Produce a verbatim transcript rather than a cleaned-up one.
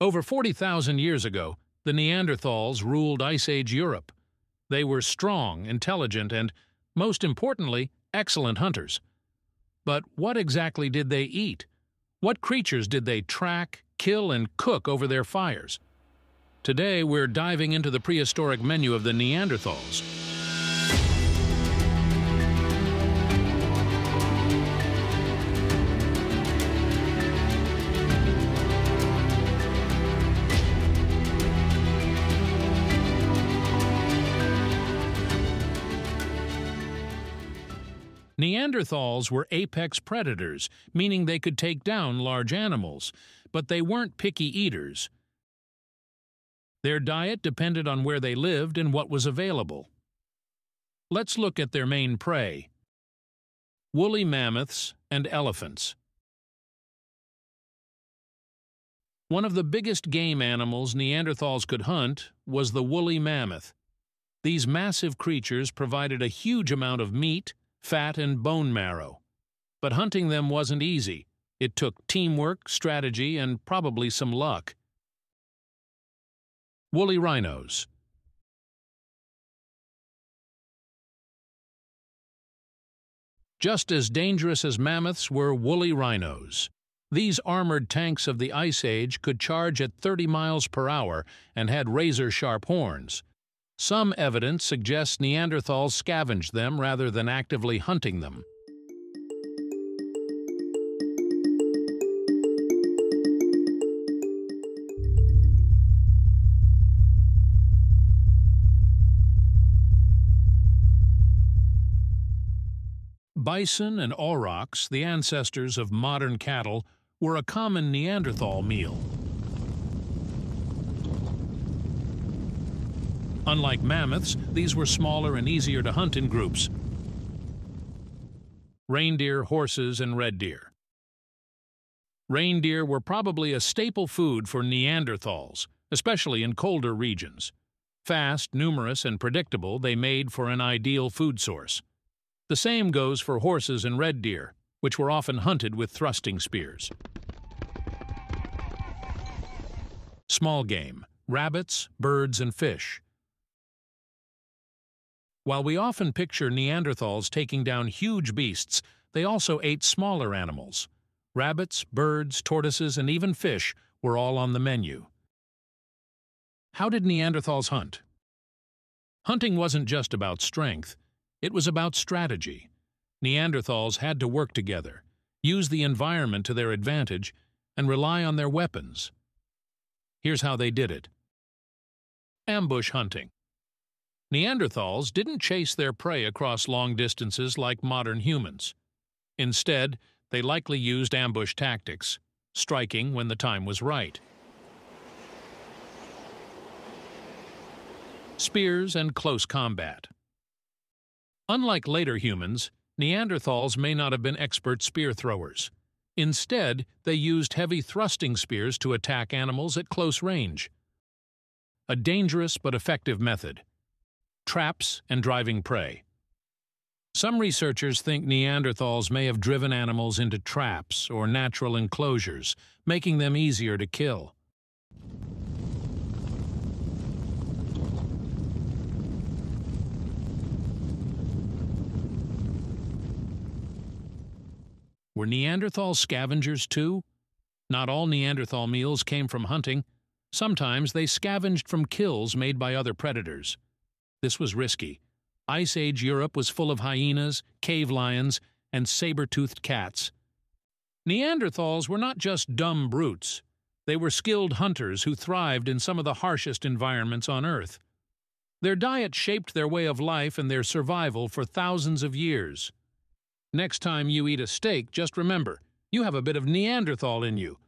Over forty thousand years ago, the Neanderthals ruled Ice Age Europe. They were strong, intelligent, and, most importantly, excellent hunters. But what exactly did they eat? What creatures did they track, kill, and cook over their fires? Today, we're diving into the prehistoric menu of the Neanderthals. Neanderthals were apex predators, meaning they could take down large animals, but they weren't picky eaters. Their diet depended on where they lived and what was available. Let's look at their main prey: woolly mammoths and elephants. One of the biggest game animals Neanderthals could hunt was the woolly mammoth. These massive creatures provided a huge amount of meat, fat, and bone marrow. But hunting them wasn't easy. It took teamwork, strategy, and probably some luck. Woolly rhinos. Just as dangerous as mammoths were woolly rhinos. These armored tanks of the Ice Age could charge at thirty miles per hour and had razor-sharp horns. Some evidence suggests Neanderthals scavenged them rather than actively hunting them. Bison and aurochs, the ancestors of modern cattle, were a common Neanderthal meal. Unlike mammoths, these were smaller and easier to hunt in groups. Reindeer, horses, and red deer. Reindeer were probably a staple food for Neanderthals, especially in colder regions. Fast, numerous, and predictable, they made for an ideal food source. The same goes for horses and red deer, which were often hunted with thrusting spears. Small game: rabbits, birds, and fish. While we often picture Neanderthals taking down huge beasts, they also ate smaller animals. Rabbits, birds, tortoises, and even fish were all on the menu. How did Neanderthals hunt? Hunting wasn't just about strength. It was about strategy. Neanderthals had to work together, use the environment to their advantage, and rely on their weapons. Here's how they did it. Ambush hunting. Neanderthals didn't chase their prey across long distances like modern humans. Instead, they likely used ambush tactics, striking when the time was right. Spears and close combat. Unlike later humans, Neanderthals may not have been expert spear throwers. Instead, they used heavy thrusting spears to attack animals at close range. A dangerous but effective method. Traps and driving prey. Some researchers think Neanderthals may have driven animals into traps or natural enclosures, making them easier to kill. Were Neanderthals scavengers too? Not all Neanderthal meals came from hunting. Sometimes they scavenged from kills made by other predators. This was risky. Ice Age Europe was full of hyenas, cave lions, and saber-toothed cats. Neanderthals were not just dumb brutes. They were skilled hunters who thrived in some of the harshest environments on Earth. Their diet shaped their way of life and their survival for thousands of years. Next time you eat a steak, just remember, you have a bit of Neanderthal in you.